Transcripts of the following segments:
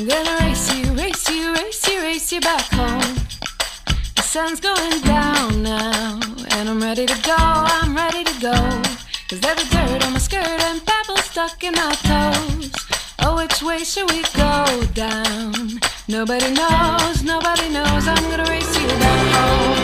I'm gonna race you, race you, race you, race you back home. The sun's going down now, and I'm ready to go, I'm ready to go. 'Cause there's the dirt on my skirt and pebbles stuck in my toes. Oh, which way should we go down? Nobody knows, nobody knows. I'm gonna race you back home.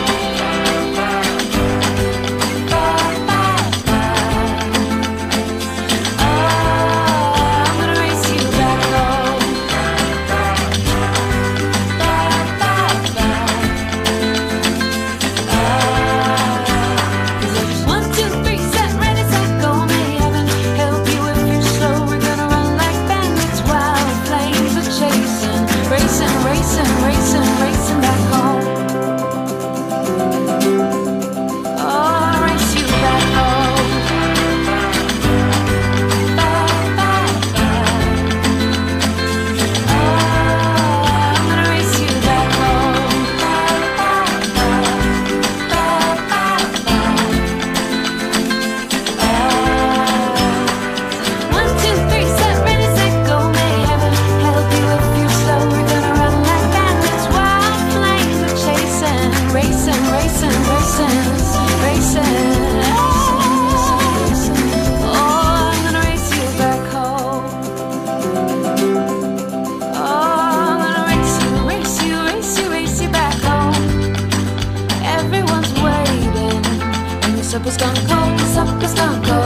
Supper's gone cold, supper's gone cold.